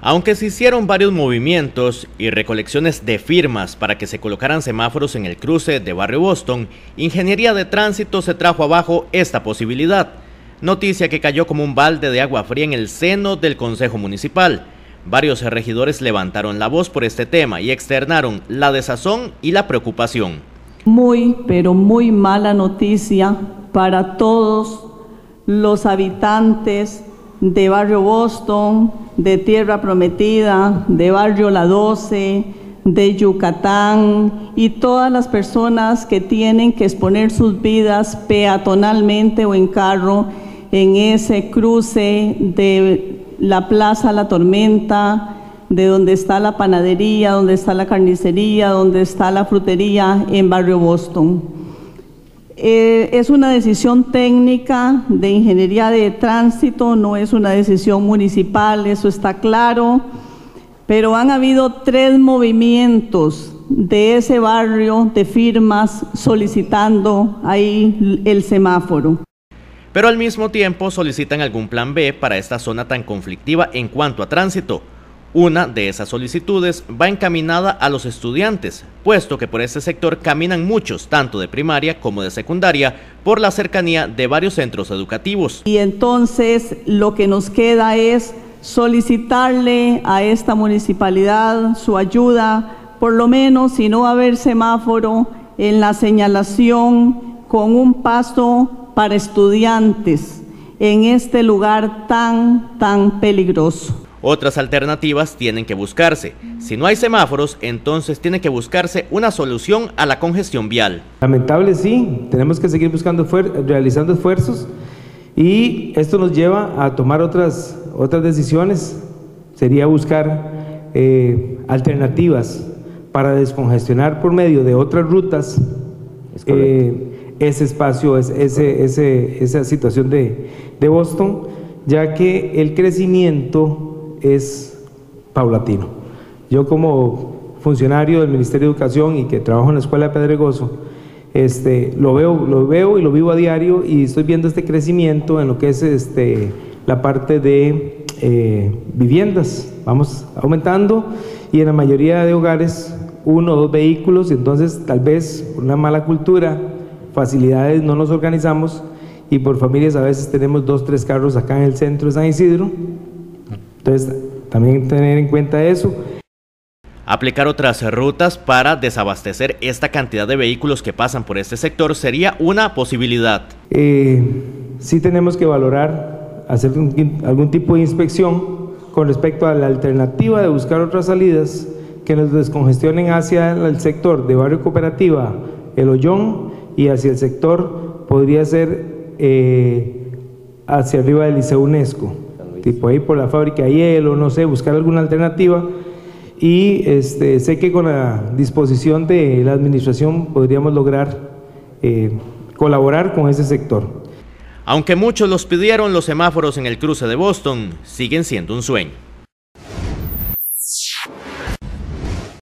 Aunque se hicieron varios movimientos y recolecciones de firmas para que se colocaran semáforos en el cruce de Barrio Boston, Ingeniería de Tránsito se trajo abajo esta posibilidad, noticia que cayó como un balde de agua fría en el seno del Consejo Municipal. Varios regidores levantaron la voz por este tema y externaron la desazón y la preocupación. Muy, pero muy mala noticia para todos los habitantes de Barrio Boston, de Tierra Prometida, de Barrio La 12, de Yucatán y todas las personas que tienen que exponer sus vidas peatonalmente o en carro en ese cruce de la Plaza La Tormenta, de donde está la panadería, donde está la carnicería, donde está la frutería en Barrio Boston. Es una decisión técnica de Ingeniería de Tránsito, no es una decisión municipal, eso está claro, pero han habido tres movimientos de ese barrio de firmas solicitando ahí el semáforo. Pero al mismo tiempo solicitan algún plan B para esta zona tan conflictiva en cuanto a tránsito. Una de esas solicitudes va encaminada a los estudiantes, puesto que por este sector caminan muchos, tanto de primaria como de secundaria, por la cercanía de varios centros educativos. Y entonces lo que nos queda es solicitarle a esta municipalidad su ayuda, por lo menos si no va a haber semáforo, en la señalación con un paso para estudiantes en este lugar tan peligroso. Otras alternativas tienen que buscarse. Si no hay semáforos, entonces tiene que buscarse una solución a la congestión vial. Lamentable, sí, tenemos que seguir buscando, realizando esfuerzos, y esto nos lleva a tomar otras decisiones. Sería buscar alternativas para descongestionar por medio de otras rutas ese espacio, esa situación de Boston, ya que el crecimiento es paulatino. Yo, como funcionario del Ministerio de Educación y que trabajo en la Escuela de Pedregoso, lo veo y lo vivo a diario, y estoy viendo este crecimiento en lo que es la parte de viviendas. Vamos aumentando, y en la mayoría de hogares 1 o 2 vehículos, y entonces tal vez por una mala cultura, facilidades, no nos organizamos, y por familias a veces tenemos 2 o 3 carros acá en el centro de San Isidro. Entonces, también tener en cuenta eso. Aplicar otras rutas para desabastecer esta cantidad de vehículos que pasan por este sector sería una posibilidad. Sí tenemos que valorar, hacer algún tipo de inspección con respecto a la alternativa de buscar otras salidas que nos descongestionen hacia el sector de Barrio Cooperativa, El Hoyón, y hacia el sector, podría ser hacia arriba del Liceo UNESCO. Tipo ahí por la fábrica de hielo, no sé, buscar alguna alternativa, y sé que con la disposición de la administración podríamos lograr colaborar con ese sector. Aunque muchos los pidieron, los semáforos en el cruce de Boston siguen siendo un sueño.